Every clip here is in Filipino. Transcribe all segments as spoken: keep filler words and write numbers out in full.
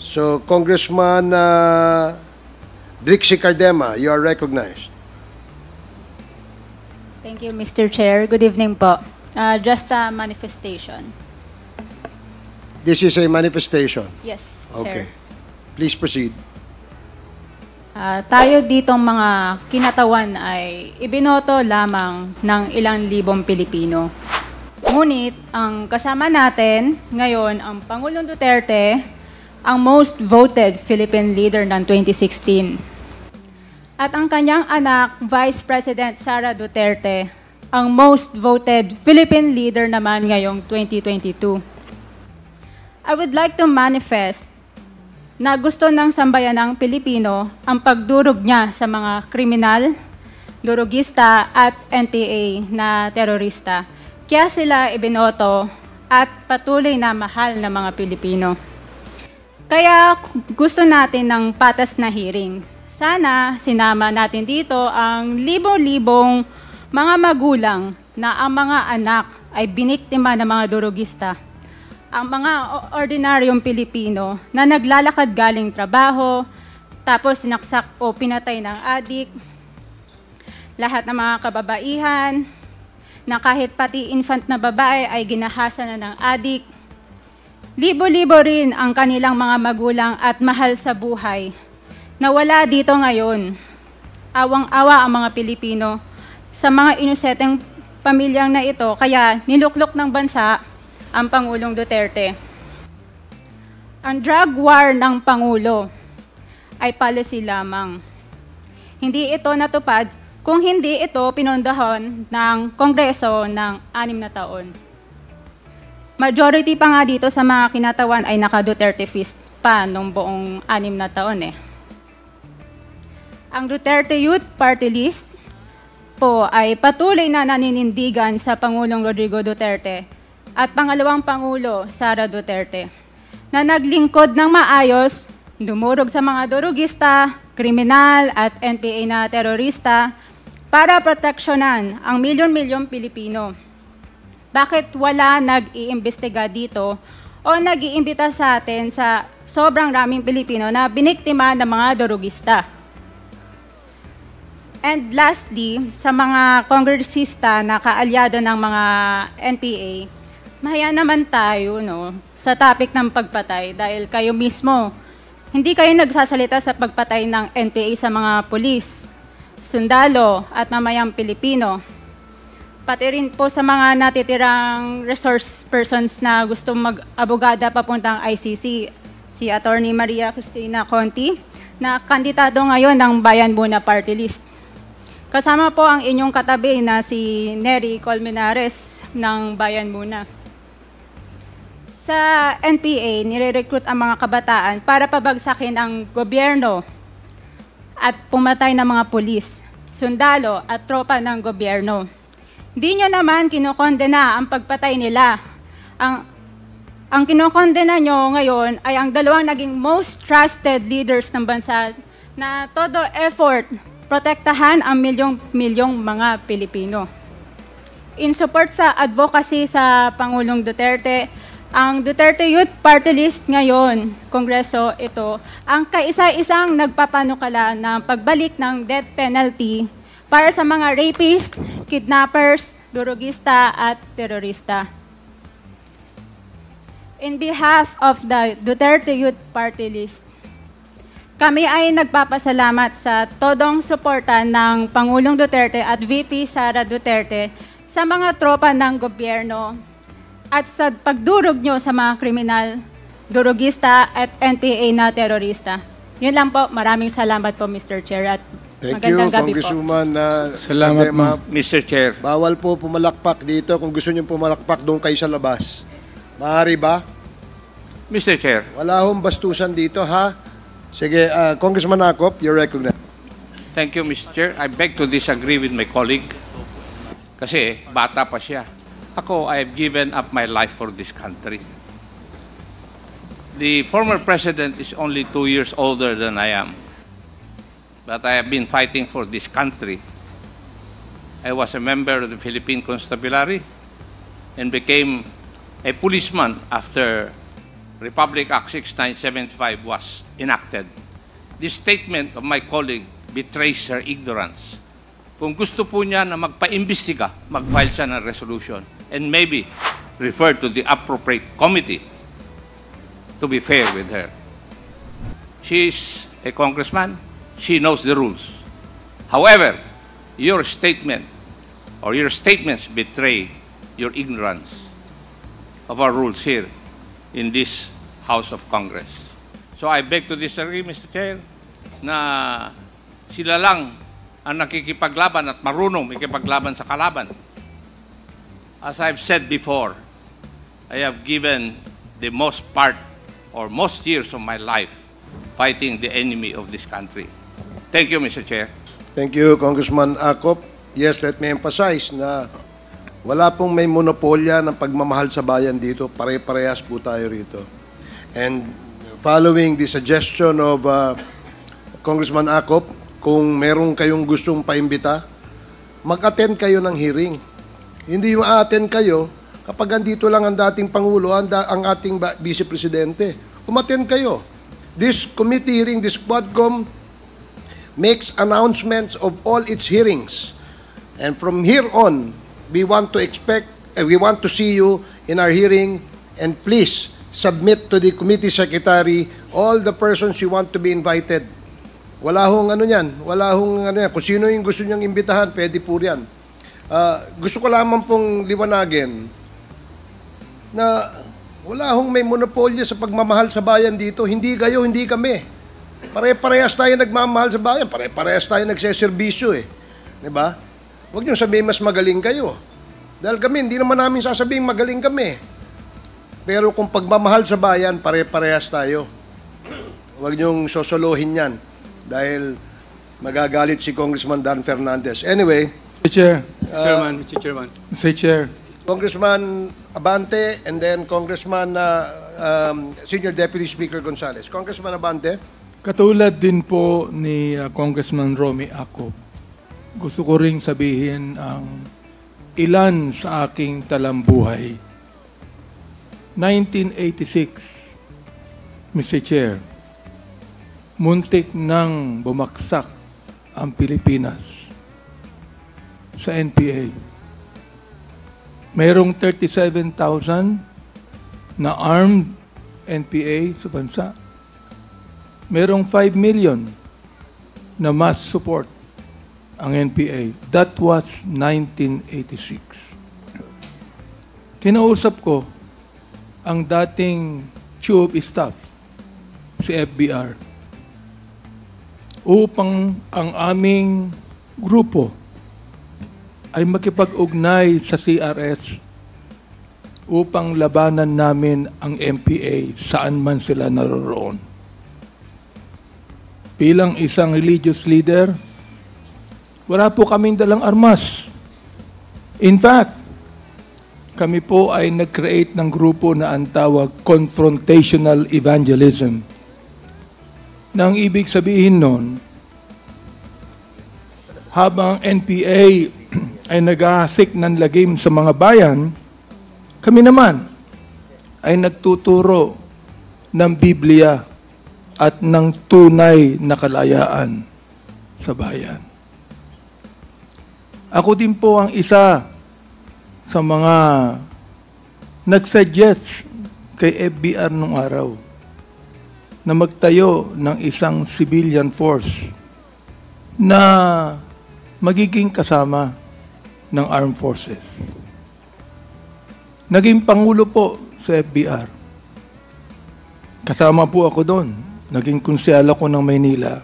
So, Congressman uh, Drixie Cardema, you are recognized. Thank you, Mister Chair. Good evening po. Uh, just a manifestation. This is a manifestation? Yes, Chair. Okay. Please proceed. Uh, tayo ditong mga kinatawan ay ibinoto lamang ng ilang libong Pilipino. Ngunit, ang kasama natin ngayon, ang Pangulong Duterte, ang most voted Philippine leader ng twenty sixteen. At ang kanyang anak, Vice President Sara Duterte, ang most voted Philippine leader naman ngayong twenty twenty-two. I would like to manifest na gusto ng sambayanang Pilipino ang pagdurog niya sa mga kriminal, durugista at N P A na terorista. Kaya sila ibinoto at patuloy na mahal ng mga Pilipino. Kaya gusto natin ng patas na hearing. Sana sinama natin dito ang libo-libong mga magulang na ang mga anak ay biniktima ng mga durugista. Ang mga ordinaryong Pilipino na naglalakad galing trabaho, tapos sinaksak o pinatay ng adik, lahat ng mga kababaihan, na kahit pati infant na babae ay ginahasa na ng adik. Libo-libo rin ang kanilang mga magulang at mahal sa buhay na wala dito ngayon. Awang-awa ang mga Pilipino sa mga inuseteng pamilyang na ito, kaya niluklok ng bansa ang Pangulong Duterte. Ang drug war ng Pangulo ay policy lamang. Hindi ito natupad kung hindi ito pinundahan ng Kongreso ng anim na taon. Majority pa nga dito sa mga kinatawan ay naka-Duterte fist pa nung buong anim na taon eh. Ang Duterte Youth Party List po ay patuloy na naninindigan sa Pangulong Rodrigo Duterte at pangalawang Pangulo, Sara Duterte, na naglingkod ng maayos, dumurog sa mga durugista, kriminal at N P A na terorista para proteksyonan ang milyon-milyong Pilipino. Bakit wala nag-iimbestiga dito o nag-iimbita sa atin sa sobrang raming Pilipino na biniktima ng mga durugista? And lastly, sa mga kongresista na kaalyado ng mga N P A, mahaya naman tayo no, sa topic ng pagpatay dahil kayo mismo, hindi kayo nagsasalita sa pagpatay ng N P A sa mga pulis, sundalo at mamayang Pilipino. Pati rin po sa mga natitirang resource persons na gustong mag-abogada papuntang I C C, si Attorney Maria Cristina Conti, na kandidato ngayon ng Bayan Muna Party List. Kasama po ang inyong katabi na si Neri Colmenares ng Bayan Muna. Sa N P A, nire-recruit ang mga kabataan para pabagsakin ang gobyerno at pumatay ng mga pulis, sundalo at tropa ng gobyerno. Di nyo naman kinokondena ang pagpatay nila. Ang, ang kinokondena nyo ngayon ay ang dalawang naging most trusted leaders ng bansa na todo effort protektahan ang milyong-milyong mga Pilipino. In support sa advocacy sa Pangulong Duterte, ang Duterte Youth Party List ngayon, Kongreso ito, ang kaisa-isang nagpapanukala ng pagbalik ng death penalty para sa mga rapists, kidnappers, durugista at terorista. In behalf of the Duterte Youth Party List, kami ay nagpapasalamat sa todong suporta ng Pangulong Duterte at V P Sara Duterte sa mga tropa ng gobyerno at sa pagdurog nyo sa mga kriminal, durugista at N P A na terorista. Yun lang po. Maraming salamat po, Mister Chair. At thank you, Congresswoman. Uh, salamat, Mister Chair. Bawal po pumalakpak dito. Kung gusto nyo pumalakpak, doon kayo sa labas. Maaari ba? Mister Chair. Wala hong bastusan dito, ha? Sige, uh, Congressman Acop, you're recognized. Thank you, Mister Chair. I beg to disagree with my colleague. Kasi bata pa siya. Ako, I have given up my life for this country. The former president is only two years older than I am. But I have been fighting for this country. I was a member of the Philippine Constabulary and became a policeman after Republic Act six nine seven five was enacted. This statement of my colleague betrays her ignorance. Kung gusto po niya na magpa-imbestiga, mag-file siya ng resolution and maybe refer to the appropriate committee to be fair with her. She is a congressman. She knows the rules. However, your statement or your statements betray your ignorance of our rules here in this House of Congress. So I beg to disagree, Mister Chair, na sila lang ang nakikipaglaban at marunong makipaglaban sa kalaban. As I've said before, I have given the most part or most years of my life fighting the enemy of this country. Thank you, Mister Chair. Thank you, Congressman Acop. Yes, let me emphasize na wala pong may monopolya ng pagmamahal sa bayan dito. Pare-parehas po tayo rito. And following the suggestion of uh, Congressman Acop, kung meron kayong gustong paimbita, mag-attend kayo ng hearing. Hindi yung a-attend kayo kapag andito lang ang dating Pangulo, ang, da ang ating Vice Presidente. Umattend kayo. This committee hearing, this Quadcom, makes announcements of all its hearings. And from here on, we want to expect, uh, we want to see you in our hearing, and please submit to the committee secretary all the persons you want to be invited. Wala hong ano yan, wala hong ano yan. Kung sino yung gusto niyang imbitahan, pwede po yan. Uh, gusto ko lamang pong liwanagin na wala hong may monopolya sa pagmamahal sa bayan dito. Hindi kayo, hindi kami. Pare-parehas tayo nagmamahal sa bayan, pare-parehas tayo nagseservisyo eh. Diba? Huwag niyong sabihin mas magaling kayo. Dahil kami, hindi naman namin sasabihin magaling kami. Pero kung pagmamahal sa bayan, pare-parehas tayo. Huwag niyong sosolohin yan. Dahil magagalit si Congressman Dan Fernandez. Anyway, Mister Chair, uh, Chairman, Mister Chairman, Mister Chair, Congressman Abante, and then Congressman uh, um, Senior Deputy Speaker Gonzalez. Congressman Abante, katulad din po ni uh, Congressman Romy Acop, gusto ko ring sabihin ang ilan sa aking talambuhay. nineteen eighty-six, Mister Chair, muntik nang bumagsak ang Pilipinas sa N P A. Mayroong thirty-seven thousand na armed N P A sa bansa. Mayroong five million na mass support ang N P A. That was nineteen eighty-six. Kinausap ko ang dating chief of staff, si F B R, upang ang aming grupo ay makipag-ugnay sa C R S upang labanan namin ang N P A saan man sila naroroon. Bilang isang religious leader, wala po kaming dalang armas. In fact, kami po ay nag-create ng grupo na ang tawag Confrontational Evangelism. Nang ibig sabihin nun, habang N P A ay nag-aasik ng lagim sa mga bayan, kami naman ay nagtuturo ng Biblia at ng tunay na kalayaan sa bayan. Ako din po ang isa sa mga nagsuggest kay F B R nung araw na magtayo ng isang civilian force na magiging kasama ng armed forces. Naging pangulo po sa F B R. Kasama po ako doon. Naging konsyala ko ng Maynila.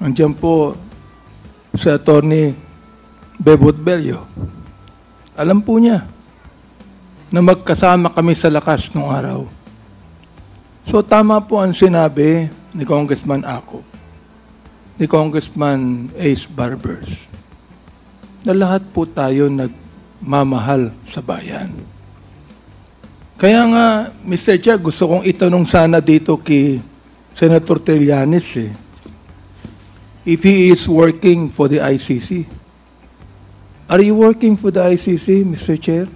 Andiyan po si Tony Bebot Bello. Alam po niya na magkasama kami sa lakas nung araw. So tama po ang sinabi ni Congressman Acop, ni Congressman Ace Barbers, na lahat po tayo nagmamahal sa bayan. Kaya nga, Mister Chair, gusto kong itanong sana dito kay Senator Trianes eh, if he is working for the I C C. Are you working for the I C C, Mister Chair?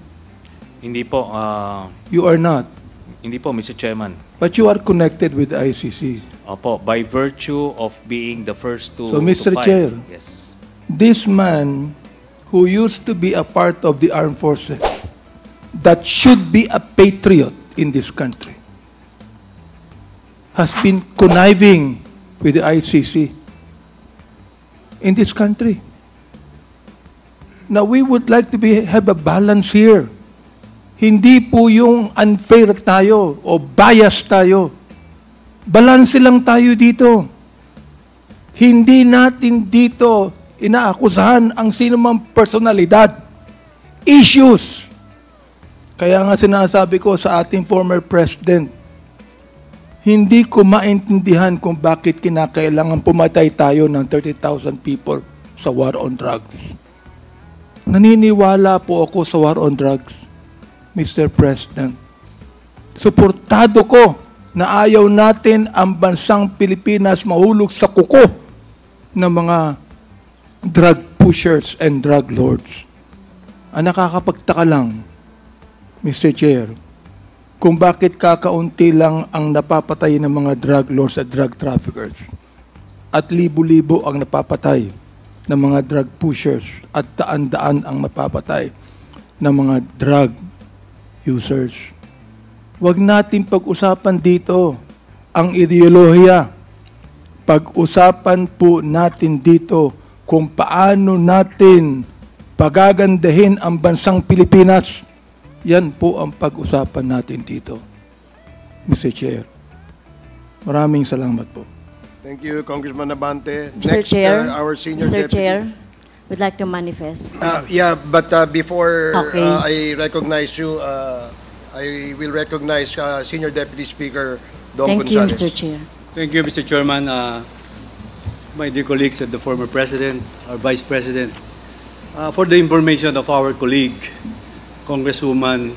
Hindi po. Uh... You are not. Hindi po, Mister Chairman. But you are connected with I C C. Opo, by virtue of being the first to So, Mister Chair, yes. This man who used to be a part of the armed forces that should be a patriot in this country has been conniving with the I C C in this country. Now, we would like to be, have a balance here. Hindi po yung unfair tayo o bias tayo. Balance lang tayo dito. Hindi natin dito inaakusahan ang sinumang personalidad. Issues. Kaya nga sinasabi ko sa ating former president, hindi ko maintindihan kung bakit kinakailangan pumatay tayo ng thirty thousand people sa war on drugs. Naniniwala po ako sa war on drugs, Mister President. Suportado ko na ayaw natin ang bansang Pilipinas mahulog sa kuko ng mga drug pushers and drug lords. Ang nakakapagtaka lang, Mister Chair, kung bakit kakaunti lang ang napapatay ng mga drug lords at drug traffickers at libo-libo ang napapatay ng mga drug pushers at daan-daan ang napapatay ng mga drug users. Huwag natin pag-usapan dito ang ideolohiya. Pag-usapan po natin dito kung paano natin pagagandahin ang bansang Pilipinas. Yan po ang pag-usapan natin dito. Mister Chair, maraming salamat po. Thank you, Congressman Nabante. Mister Next, Chair, uh, our senior Mister Deputy. Chair, would like to manifest. Uh, yeah, but uh, before okay. uh, I recognize you, uh, I will recognize uh, Senior Deputy Speaker Don Thank Gonzalez. Thank you, Mister Chair. Thank you, Mister Chairman. Uh, my dear colleagues and the former President, our Vice President, uh, for the information of our colleague, Congresswoman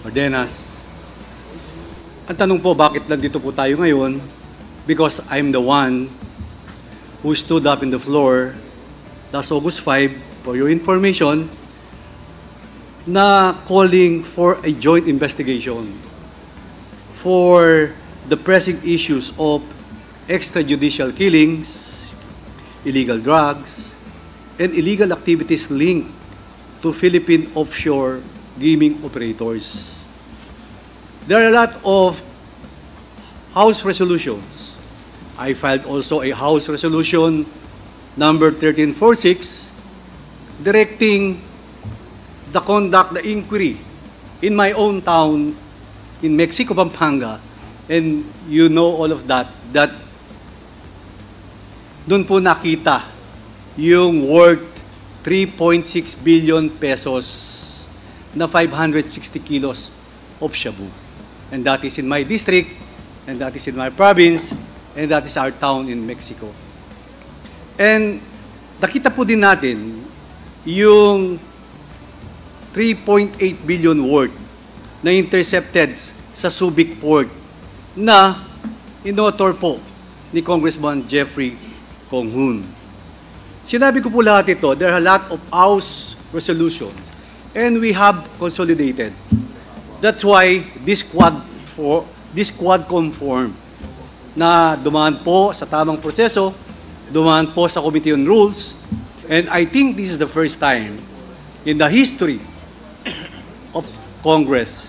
Ordenas, ang tanong po, bakit nandito po tayo ngayon? Because I'm the one who stood up in the floor last August fifth, for your information, na calling for a joint investigation for the pressing issues of extrajudicial killings, illegal drugs, and illegal activities linked to Philippine offshore gaming operators. There are a lot of House resolutions. I filed also a House resolution number thirteen forty-six, directing the conduct, the inquiry in my own town in Mexico, Pampanga, and you know all of that, that doon po nakita yung worth three point six billion pesos na five hundred sixty kilos of shabu. And that is in my district, and that is in my province, and that is our town in Mexico. And nakita po din natin yung three point eight billion worth na intercepted sa Subic Port na inotor po ni Congressman Jeffrey Konghun. Sinabi ko po lahat ito, there are a lot of House resolutions and we have consolidated. That's why this quad, for, this quad conform na dumaan po sa tamang proseso, dumaan po sa Committee on Rules, and I think this is the first time in the history of Congress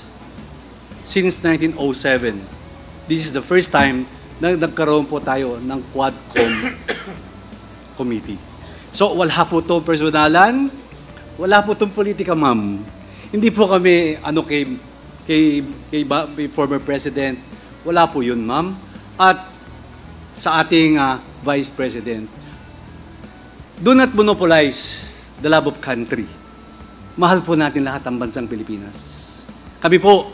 since nineteen oh seven. This is the first time na nagkaroon po tayo ng Quad Committee. So, wala po itong personalan, wala po itong politika, ma'am. Hindi po kami, ano, kay, kay, kay, kay former President, wala po yun, ma'am. At sa ating uh, Vice President, do not monopolize the love of country. Mahal po natin lahat ang bansang Pilipinas. Kami po,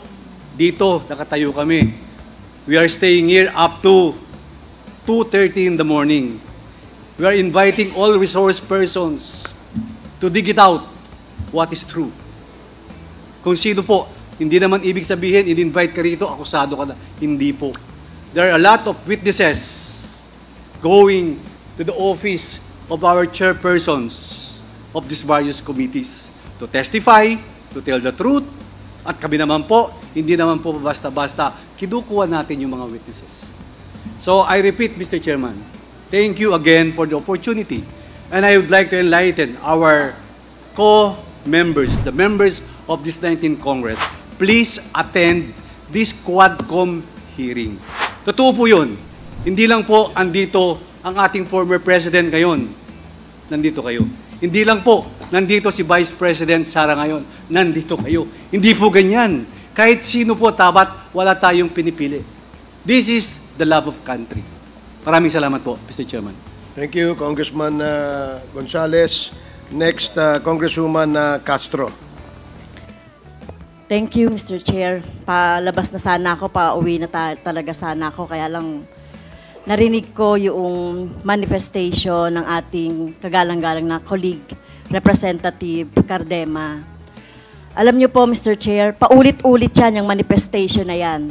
dito, nakatayo kami. We are staying here up to two thirty in the morning. We are inviting all resource persons to dig it out what is true. Kung sino po, hindi naman ibig sabihin, in-invite ka rito, akusado ka na. Hindi po. There are a lot of witnesses going to the office of our chairpersons of these various committees to testify, to tell the truth, at kami naman po, Hindi naman po basta-basta kinukuha natin yung mga witnesses. So I repeat, Mister Chairman, thank you again for the opportunity. And I would like to enlighten our co-members, the members of this nineteenth Congress, please attend this Quadcom hearing. Totoo po yun. Hindi lang po andito ang ating former president ngayon. Nandito kayo. Hindi lang po nandito si Vice President Sara ngayon. Nandito kayo. Hindi po ganyan. Kahit sino po tapat, wala tayong pinipili. This is the love of country. Maraming salamat po, Mister Chairman. Thank you, Congressman uh, Gonzalez. Next, uh, Congresswoman uh, Castro. Thank you, Mister Chair. Palabas na sana ako, pauwi na ta talaga sana ako, kaya lang narinig ko yung manifestation ng ating kagalang-galang na colleague, Representative Cardema. Alam niyo po, Mister Chair, paulit-ulit yan, yung manifestation na yan.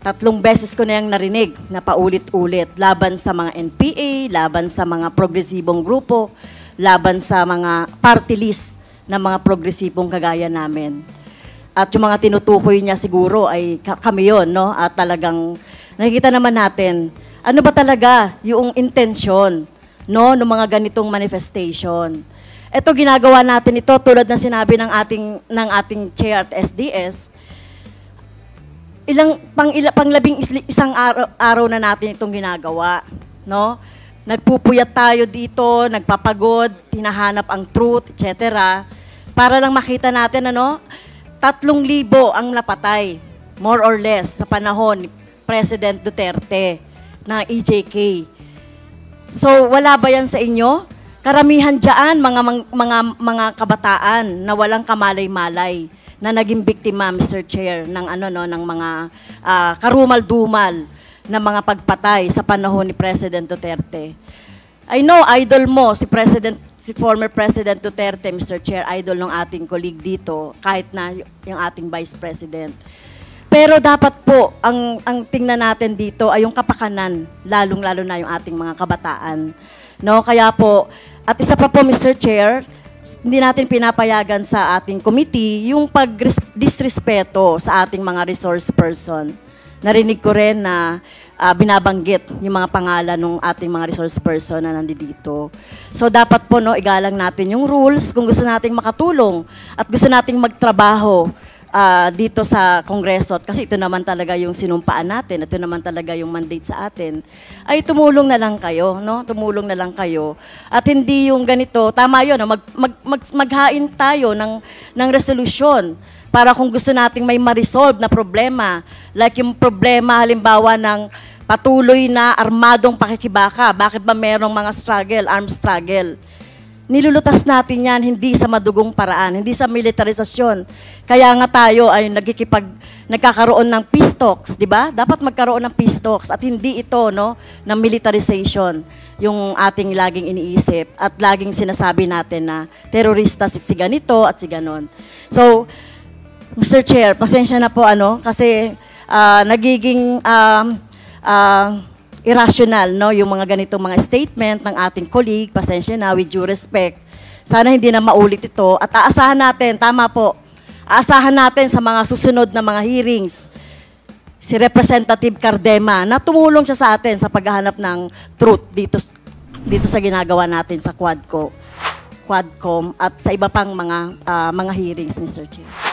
Tatlong beses ko na yung narinig na paulit-ulit. Laban sa mga N P A, laban sa mga progresibong grupo, laban sa mga party list ng mga progresibong kagaya namin. At yung mga tinutukoy niya siguro ay kami yun, no? At talagang nakikita naman natin, ano ba talaga yung intensyon, no, ng mga ganitong manifestation? Ito, ginagawa natin ito tulad ng sinabi ng ating ng ating chair at S D S. Ilang pang ila, panglabing isang araw, araw na natin itong ginagawa, no? Nagpupuyat tayo dito, nagpapagod, hinahanap ang truth, et cetera para lang makita natin, ano, tatlong libo ang napatay, more or less, sa panahon ni President Duterte na E J K. So, wala ba yan sa inyo? Karamihan dyan, mga, mga, mga kabataan na walang kamalay-malay na naging biktima, Mister Chair, ng, ano, no, ng mga uh, karumal-dumal na mga pagpatay sa panahon ni President Duterte. I know, idol mo, si, President, si former President Duterte, Mister Chair, idol ng ating colleague dito, kahit na yung ating Vice President. Pero dapat po, ang, ang tingnan natin dito ay yung kapakanan, lalong-lalo na yung ating mga kabataan. No? Kaya po, at isa pa po, Mister Chair, hindi natin pinapayagan sa ating committee yung pag-disrespeto sa ating mga resource person. Narinig ko rin na uh, binabanggit yung mga pangalan ng ating mga resource person na nandito. So dapat po, no, igalang natin yung rules kung gusto nating makatulong at gusto nating magtrabaho Uh, dito sa Kongreso, kasi ito naman talaga yung sinumpaan natin, ito naman talaga yung mandate sa atin, ay tumulong na lang kayo, no? Tumulong na lang kayo. At hindi yung ganito, tama yun, no? mag, mag, mag, maghain tayo ng, ng resolusyon para kung gusto nating may ma-resolve na problema, like yung problema halimbawa ng patuloy na armadong pakikibaka, bakit ba merong mga struggle, armed struggle? Nilulutas natin yan hindi sa madugong paraan, hindi sa militarisasyon. Kaya nga tayo ay nagkikipag, nagkakaroon ng peace talks, di ba? Dapat magkaroon ng peace talks at hindi ito, no, ng militarization yung ating laging iniisip at laging sinasabi natin na terorista si, si ganito at si ganon. So, Mister Chair, pasensya na po, ano, kasi uh, nagiging um, uh, irrational, no, yung mga ganitong mga statement ng ating colleague, pasensya na, with due respect. Sana hindi na maulit ito at aasahan natin, tama po, aasahan natin sa mga susunod na mga hearings, si Representative Cardema, na tumulong siya sa atin sa paghahanap ng truth dito, dito sa ginagawa natin sa Quadco, Quadcom at sa iba pang mga, uh, mga hearings, Mister Chair.